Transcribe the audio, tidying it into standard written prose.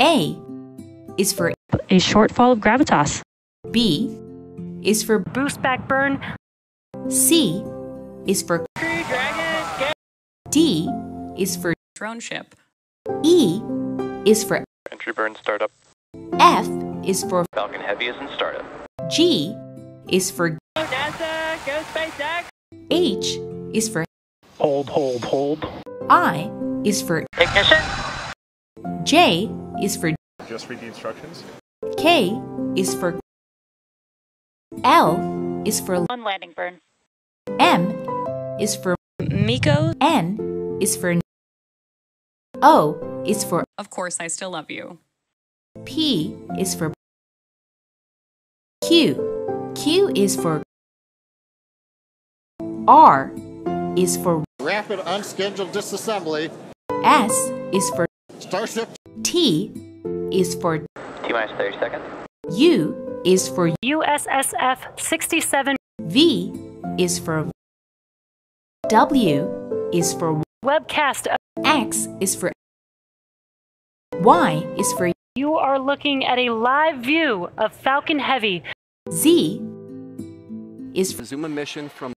A is for a shortfall of gravitas. B is for boost back burn. C is for Dragon. D is for drone ship. E is for entry burn startup. F is for Falcon Heavy is in startup. G is for Go NASA, Go SpaceX. H is for hold. I is for ignition. J is for just read the instructions. K is for L is for on landing burn. M is for Miko. N is for O is for of course I still love you. P is for Q. Q is for R is for rapid unscheduled disassembly. S is for starship. T is for T-30 seconds. U is for USSF 67. V is for W is for webcast. X is for Y is for you are looking at a live view of Falcon Heavy. Z is for Zuma mission from